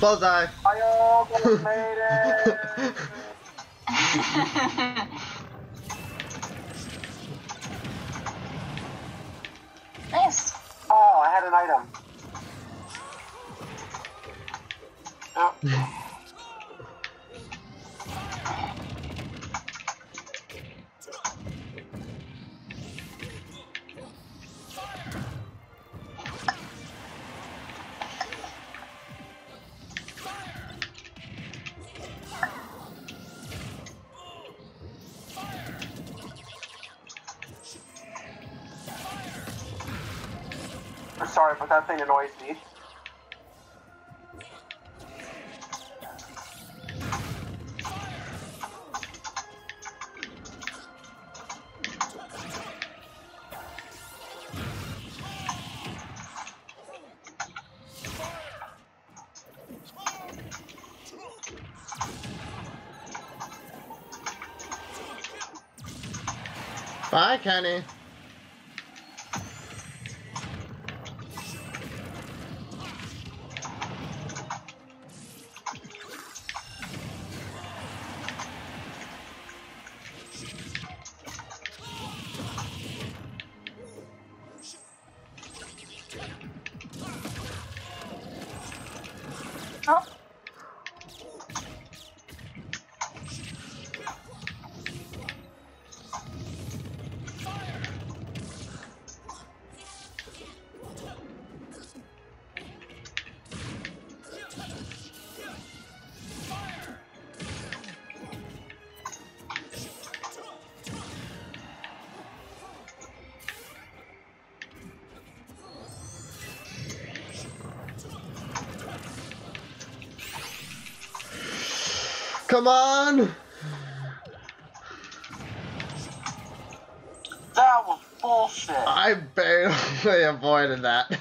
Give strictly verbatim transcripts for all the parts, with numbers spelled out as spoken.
Bullseye! I almost made it! Nice! Oh, I had an item. Oh. Sorry, but that thing annoys me. Bye, Kenny. Come on! That was bullshit! I barely avoided that.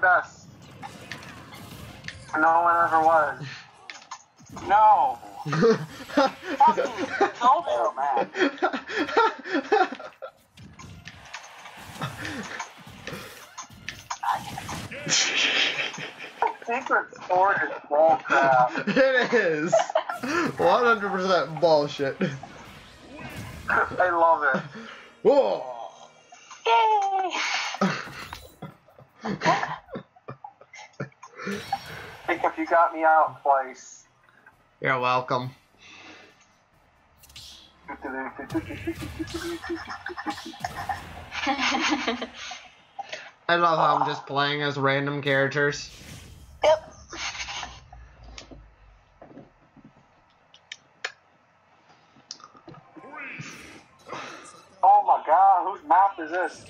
Best. No one ever was. No. Fucking Keldeo, man. Secret sword is bullcrap. It is. one hundred percent bullshit. I love it. Whoa. Yay. Jacob, you got me out of place. You're welcome. I love how I'm just playing as random characters. Yep. Oh my god, whose map is this?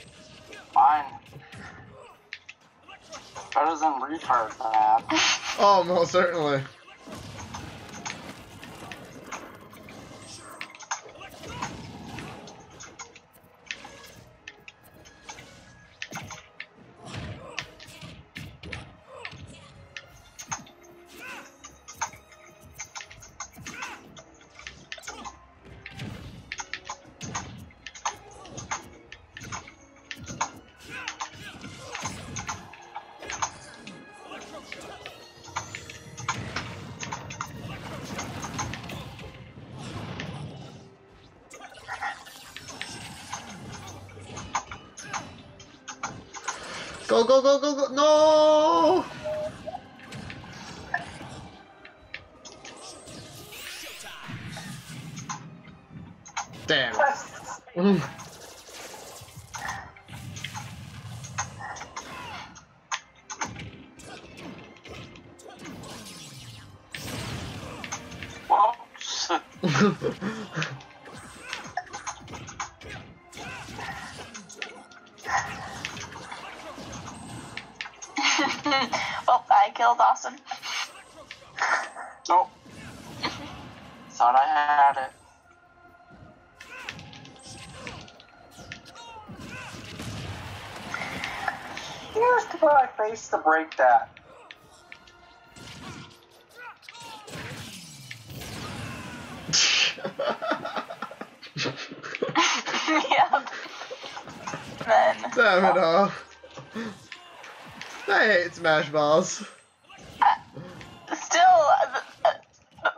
Mine. That doesn't retard that. Oh, most certainly. Go, go, go, go, go! No! Damn. Mm. Well, I killed Austin. Nope. Thought I had it. Here's to put my face to break that. Yep. Then. Damn it all. I hate Smash Balls. Uh, still, uh, uh,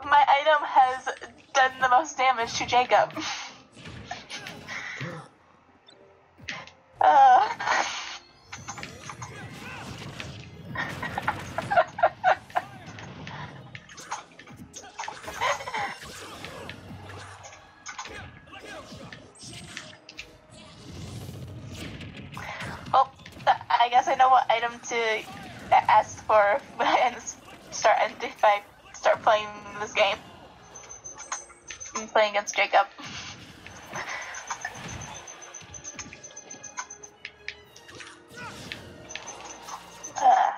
my item has done the most damage to Jacob. uh. I guess I know what item to ask for and start and if I start playing this game. I'm playing against Jacob. Uh.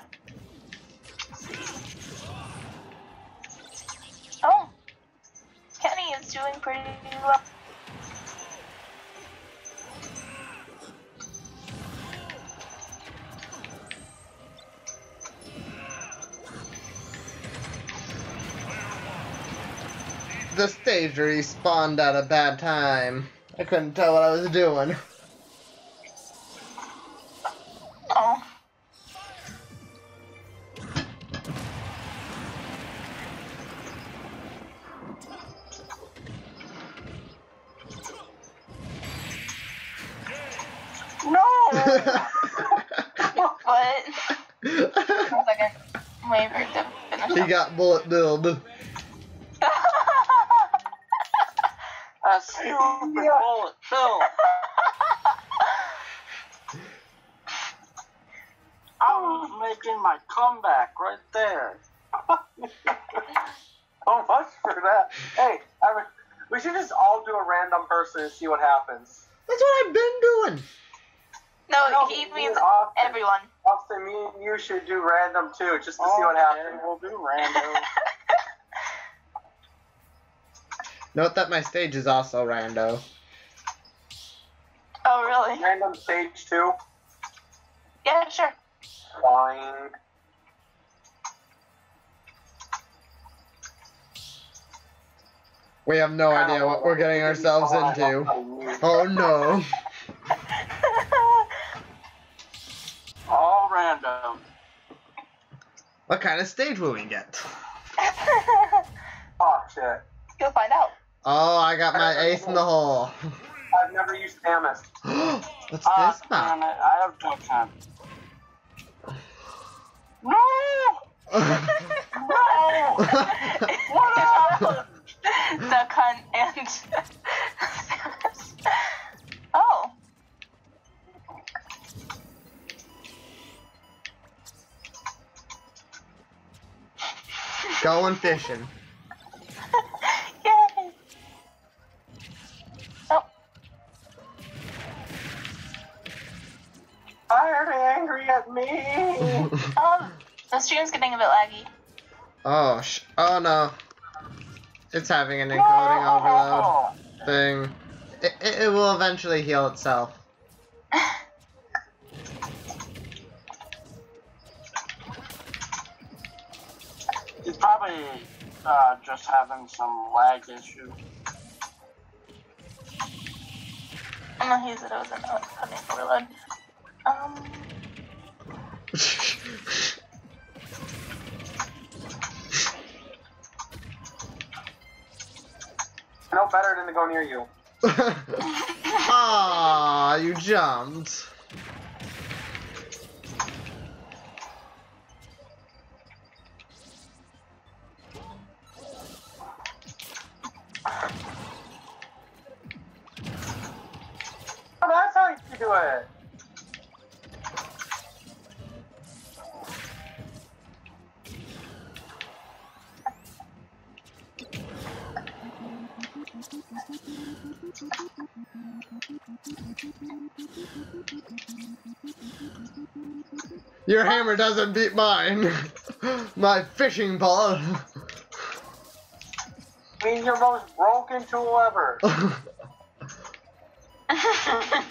Oh, Kenny is doing pretty well. The stage respawned at a bad time. I couldn't tell what I was doing. Oh. No! What? One second. Wait for it to finish up. He got bullet billed. A stupid bullet bill. I was making my comeback right there. So much for that. Hey, I mean, we should just all do a random person and see what happens. That's what I've been doing. No, no he means Austin, everyone. Austin, me and you should do random too, just to oh, see what happens. Yeah, we'll do random. Note that my stage is also rando. Oh, really? Random stage too? Yeah, sure. Fine. We have no idea what we're getting ourselves into. Oh, no. All random. What kind of stage will we get? Oh, shit. You'll find out. Oh, I got my ace in the hole. I've never used Samus. What's uh, this map? I have no time. No! No! What up? The cunt and Samus. Oh. Going fishing. Why are they angry at me? Oh, the stream's getting a bit laggy. Oh, sh oh no. It's having an encoding no! overload thing. It, it, it will eventually heal itself. It's probably uh, just having some lag issue. I'm not using it as an encoding overload. Um. No better than to go near you. Ah, you jumped. do it. Your hammer doesn't beat mine. My fishing pole. Means your most broken tool ever. I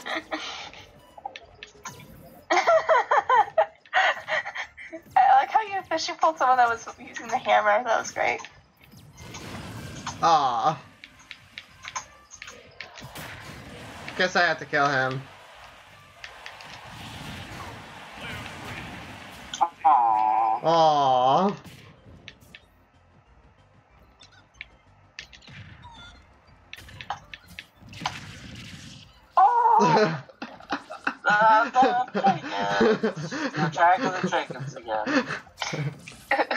like how you fishing pulled someone that was using the hammer. That was great. Ah. Guess I have to kill him. Aww. Aww. Oh. The chickens. The chickens again. Who,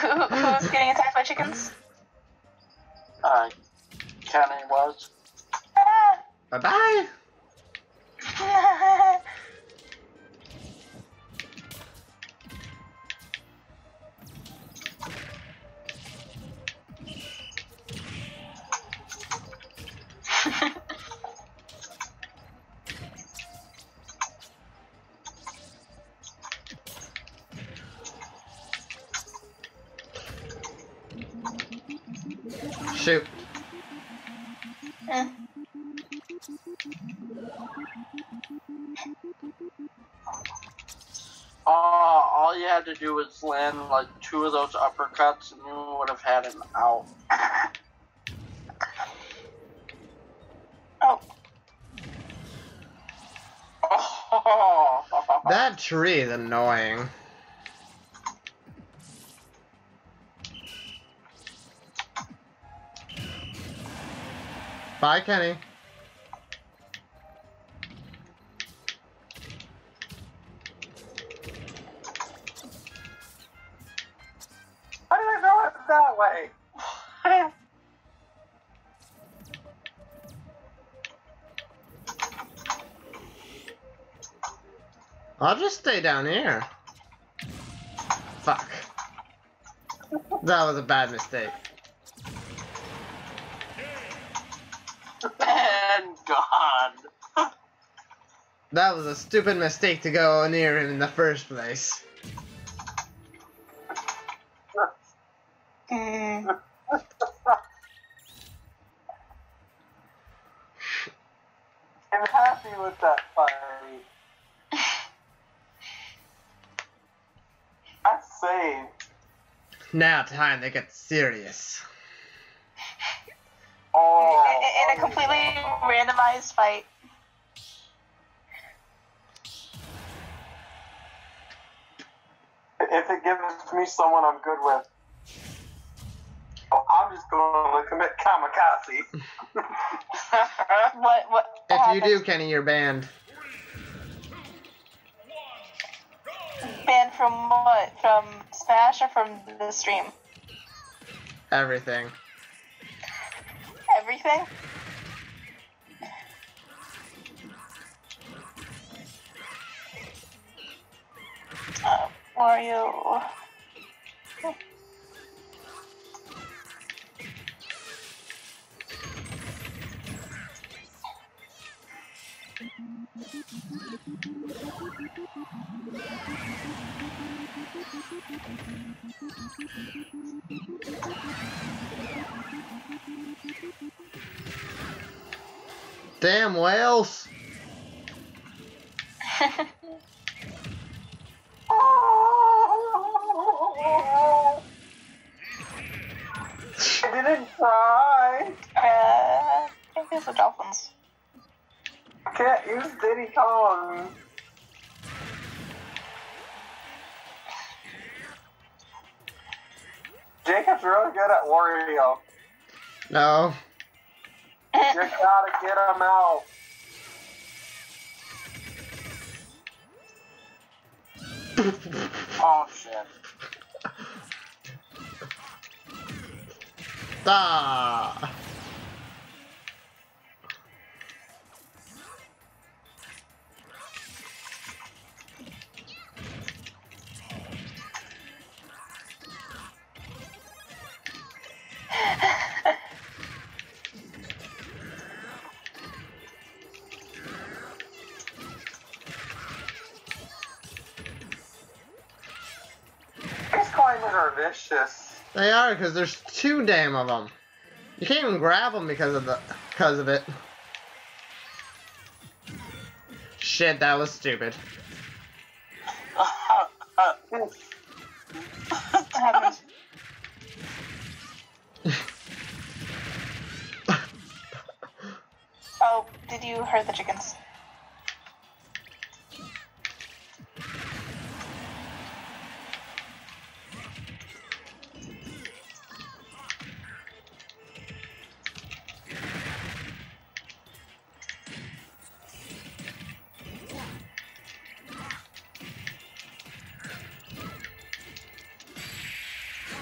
who, who's getting attacked by chickens? Uh, Kenny was. Ah. Bye bye. Shoot. Eh. Uh, all you had to do was land like two of those uppercuts and you would have had him out. Oh. Oh. That tree is annoying. Bye, Kenny. Why did I go up that way? I'll just stay down here. Fuck. That was a bad mistake. God. That was a stupid mistake to go near him in the first place. Mm. I'm happy with that fiery. I saved. Now time to get serious. In a completely randomized fight. If it gives me someone I'm good with, I'm just going to commit kamikaze. what, what if happens? You do, Kenny, you're banned. Banned from what? From Smash or from the stream? Everything. Everything? Uh, Wario. Okay. Damn whales! Oh, I didn't try. Uh, I guess the dolphins. I can't use Diddy Kong. Jacob's really good at Wario. No. You gotta get him out. Oh shit. Ah. Diamonds are vicious. They are, because there's too damn of them. You can't even grab them because of the because of it. Shit, that was stupid. Oh, did you hurt the chickens?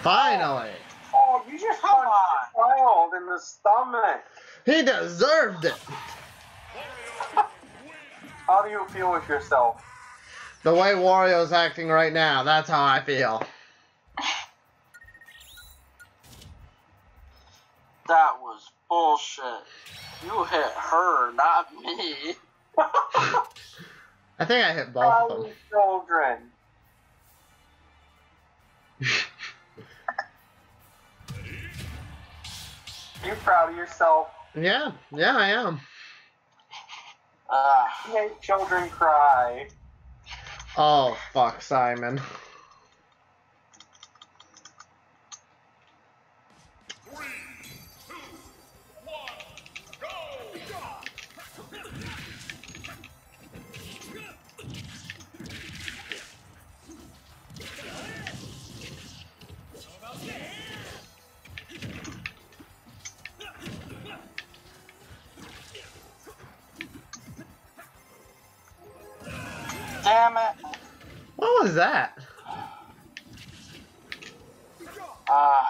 Finally! Oh, you just got fouled in the stomach. He deserved it. How do you feel with yourself? The way Wario's acting right now, that's how I feel. That was bullshit. You hit her, not me. I think I hit both How of them. Children. You're proud of yourself. Yeah, yeah, I am. Ah, uh, make children cry. Oh, fuck, Simon. Three, two, one, go! Damn it. What was that? Uh,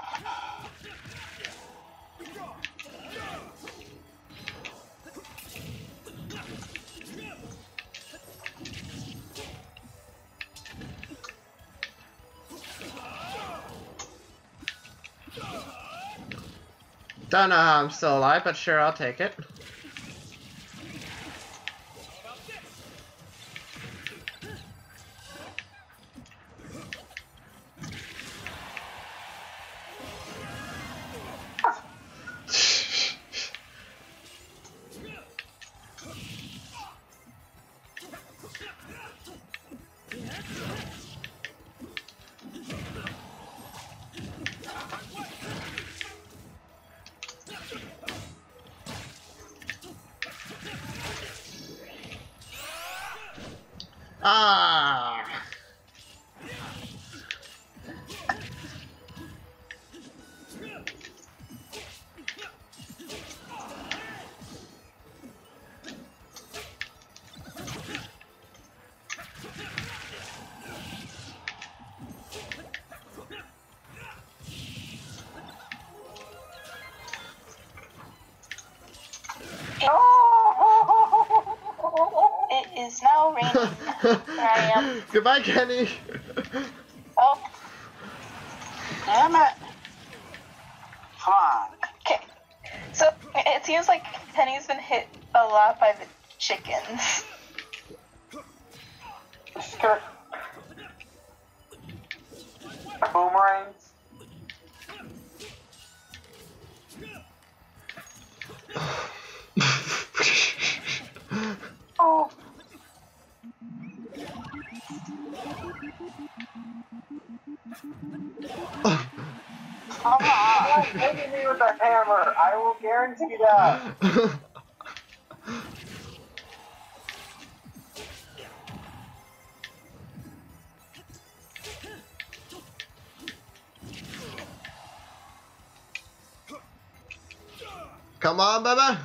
don't know how I'm still alive, but sure, I'll take it. Ah! It is now raining. I am. Goodbye, Kenny. Oh. Damn it. Come on. Okay. So, it seems like Kenny's been hit a lot by the chickens. Skirt. Boomerangs. Oh. Come on, hit me with a hammer. I will guarantee that. Come on, baby.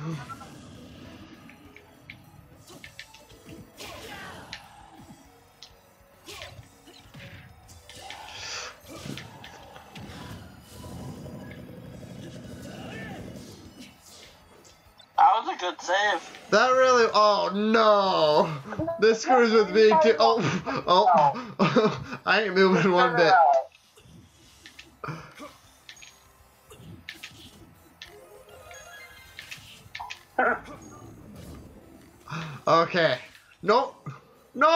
Good save. That really. Oh no! This screws with me too. Oh, oh! oh. I ain't moving one bit. Okay. Nope. No. No.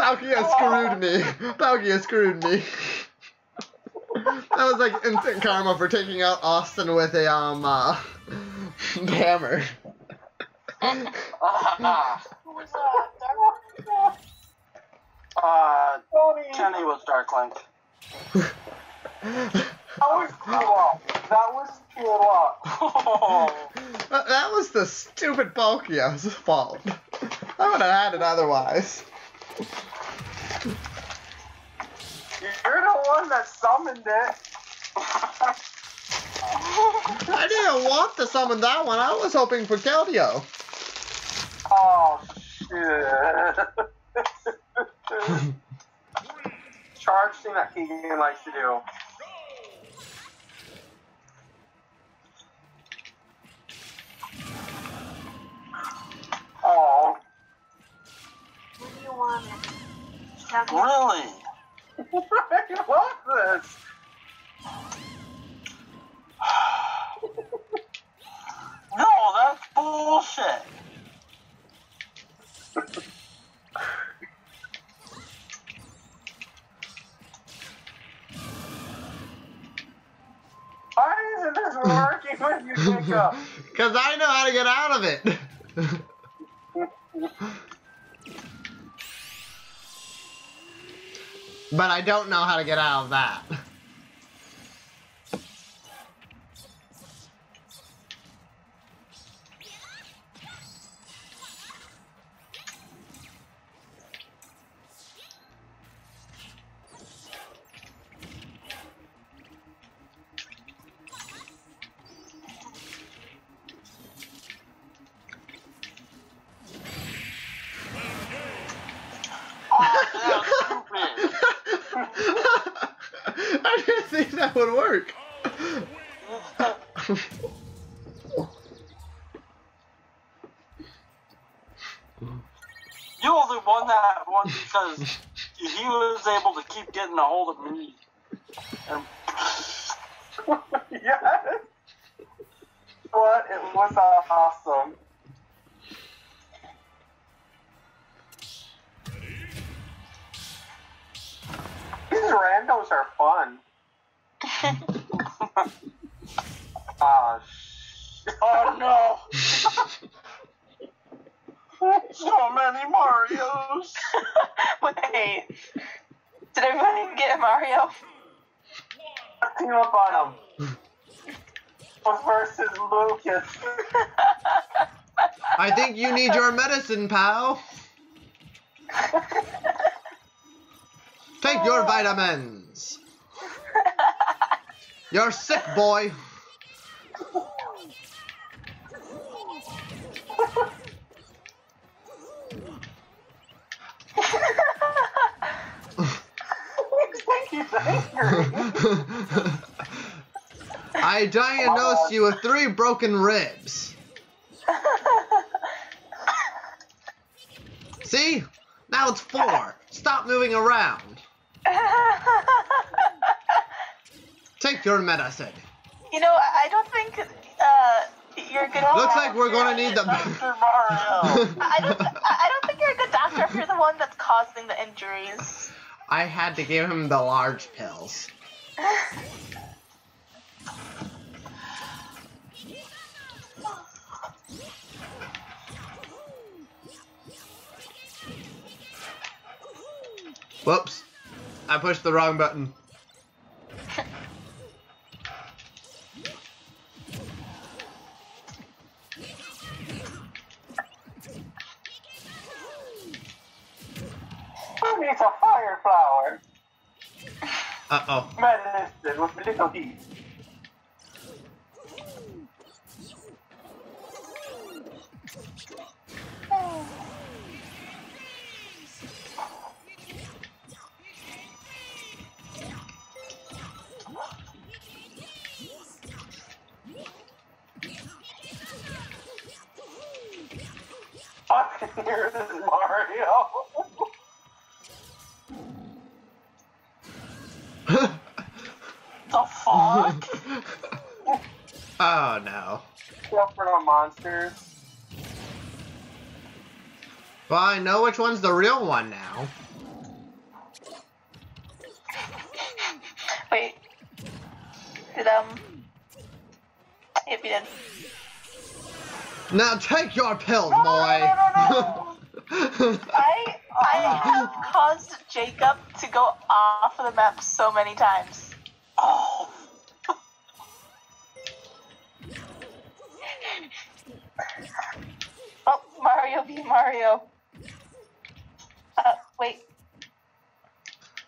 Palkia screwed me. Palkia screwed me. That was like instant karma for taking out Austin with a um uh, hammer. Who was that? Uh, Kenny was Darklink. That was pure luck. That was pure luck. Oh. That, that was the stupid Bulkyo's fault. I would have had it otherwise. You're the one that summoned it. I didn't want to summon that one. I was hoping for Keldeo. Oh, shit. Charge thing that Keegan likes to do. Oh. What do you want? Really? I love this. No, that's bullshit. Why isn't this working when you pick up? Because I know how to get out of it. But I don't know how to get out of that. That would work. You only won that one because he was able to keep getting a hold of me. And yes. But it was awesome. These randos are fun. Oh, oh no! So many Marios! Wait, did everybody get a Mario? Team up on him. Versus Lucas. I think you need your medicine, pal. Take your vitamins. You're sick, boy. I diagnose oh. you with three broken ribs. See? Now it's four. Stop moving around. Take your medicine. You know, I don't think uh, you're good. Looks like we're gonna need the. Doctor Mario. I don't. I don't think you're a good doctor if you're the one that's causing the injuries. I had to give him the large pills. Whoops! I pushed the wrong button. It's a fire flower. Uh oh. Medicine with little heat. Fucking here, this is Mario. Oh no. Suffering on monsters. Well, I know which one's the real one now. Um, if you did. Now take your pill, no, boy. No, no, no, no. I I have caused Jacob to go off of the map so many times. Oh. Oh, Mario v Mario. Uh, wait.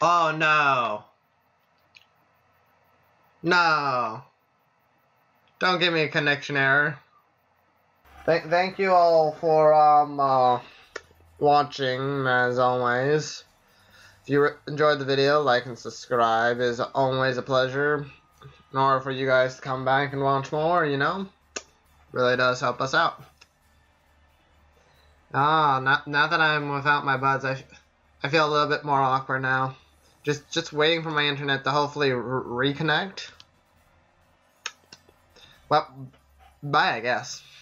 Oh no. No. Don't give me a connection error. Th thank you all for um uh, watching, as always. If you enjoyed the video, like and subscribe is always a pleasure. In order for you guys to come back and watch more, you know, really does help us out. Ah, now, now that I'm without my buds, I, I feel a little bit more awkward now. Just just waiting for my internet to hopefully re reconnect. Well, bye, I guess.